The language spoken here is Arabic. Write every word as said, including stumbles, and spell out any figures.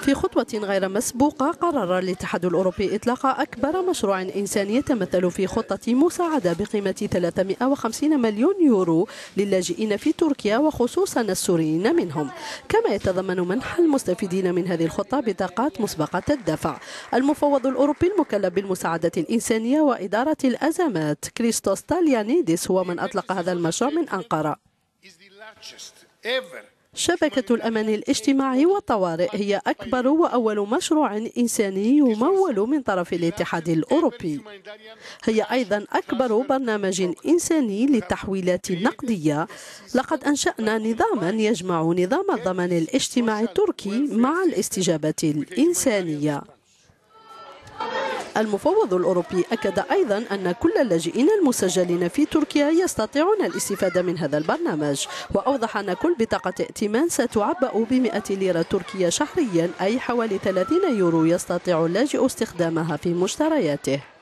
في خطوة غير مسبوقة قرر الاتحاد الأوروبي إطلاق أكبر مشروع إنساني يتمثل في خطة مساعدة بقيمة ثلاثمائة وخمسين مليون يورو للاجئين في تركيا وخصوصا السوريين منهم، كما يتضمن منح المستفيدين من هذه الخطة بطاقات مسبقة الدفع. المفوض الأوروبي المكلف بالمساعدة الإنسانية وإدارة الأزمات كريستوس ستاليانيديس هو من أطلق هذا المشروع من أنقرة. شبكة الأمان الاجتماعي والطوارئ هي أكبر وأول مشروع إنساني يمول من طرف الاتحاد الأوروبي. هي أيضا أكبر برنامج إنساني للتحويلات النقدية. لقد أنشأنا نظاما يجمع نظام الضمان الاجتماعي التركي مع الاستجابة الإنسانية. المفوض الأوروبي أكد أيضا أن كل اللاجئين المسجلين في تركيا يستطيعون الاستفادة من هذا البرنامج، وأوضح أن كل بطاقة ائتمان ستعبأ بمئة ليرة تركية شهريا، أي حوالي ثلاثين يورو يستطيع اللاجئ استخدامها في مشترياته.